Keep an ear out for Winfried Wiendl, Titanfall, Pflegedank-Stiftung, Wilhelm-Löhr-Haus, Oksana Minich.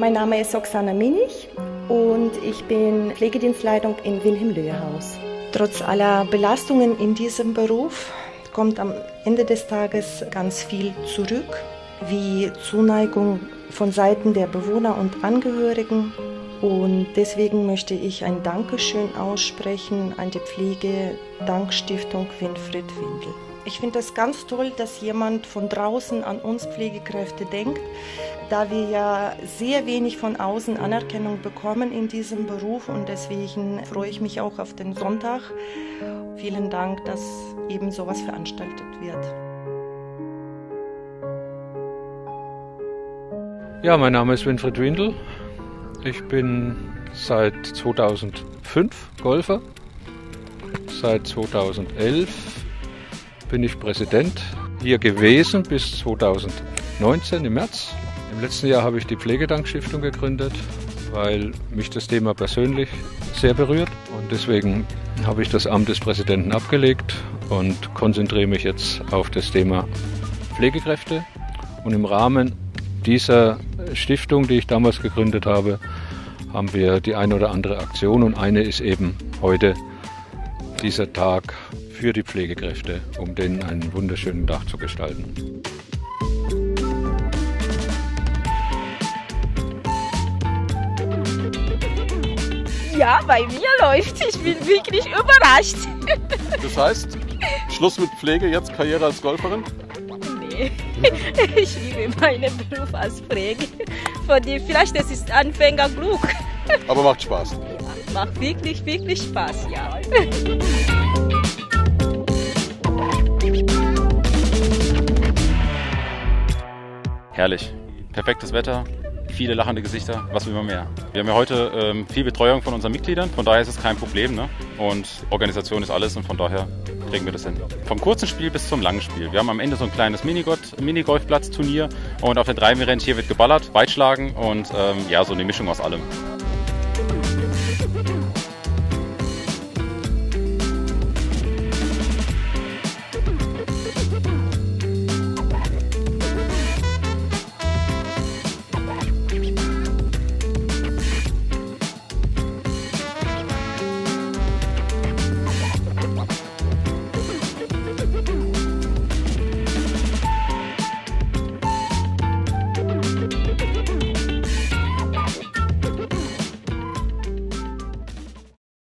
Mein Name ist Oksana Minich und ich bin Pflegedienstleitung im Wilhelm-Löhr-Haus. Trotz aller Belastungen in diesem Beruf kommt am Ende des Tages ganz viel zurück, wie Zuneigung von Seiten der Bewohner und Angehörigen. Und deswegen möchte ich ein Dankeschön aussprechen an die Pflegedank-Stiftung Winfried Wiendl. Ich finde das ganz toll, dass jemand von draußen an uns Pflegekräfte denkt, da wir ja sehr wenig von außen Anerkennung bekommen in diesem Beruf, und deswegen freue ich mich auch auf den Sonntag. Vielen Dank, dass eben sowas veranstaltet wird. Ja, mein Name ist Winfried Wiendl. Ich bin seit 2005 Golfer. Seit 2011 bin ich Präsident hier gewesen bis 2019 im März. Im letzten Jahr habe ich die Pflegedank-Stiftung gegründet, weil mich das Thema persönlich sehr berührt. Und deswegen habe ich das Amt des Präsidenten abgelegt und konzentriere mich jetzt auf das Thema Pflegekräfte. Und im Rahmen dieser Stiftung, die ich damals gegründet habe, haben wir die eine oder andere Aktion, und eine ist eben heute dieser Tag für die Pflegekräfte, um denen einen wunderschönen Tag zu gestalten. Ja, bei mir läuft. Ich bin wirklich überrascht. Das heißt, Schluss mit Pflege, jetzt Karriere als Golferin? Ich liebe meinen Beruf als Pflege. Vielleicht das ist Anfängerglück. Aber macht Spaß. Ja, macht wirklich, wirklich Spaß, ja. Herrlich. Perfektes Wetter, viele lachende Gesichter, was will man mehr? Wir haben ja heute viel Betreuung von unseren Mitgliedern, von daher ist es kein Problem, ne? Und Organisation ist alles, und von daher kriegen wir das hin. Vom kurzen Spiel bis zum langen Spiel. Wir haben am Ende so ein kleines Minigolfplatz-Turnier, und auf den 3 Rand hier wird geballert, Weitschlagen und ja, so eine Mischung aus allem.